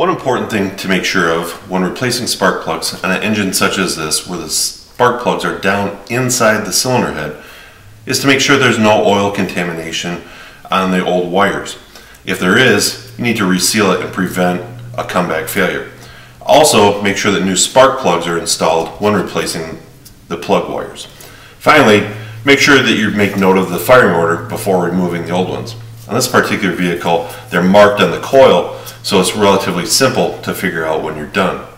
One important thing to make sure of when replacing spark plugs on an engine such as this, where the spark plugs are down inside the cylinder head, is to make sure there's no oil contamination on the old wires. If there is, you need to reseal it and prevent a comeback failure. Also, make sure that new spark plugs are installed when replacing the plug wires. Finally, make sure that you make note of the firing order before removing the old ones. On this particular vehicle, they're marked on the coil, so it's relatively simple to figure out when you're done.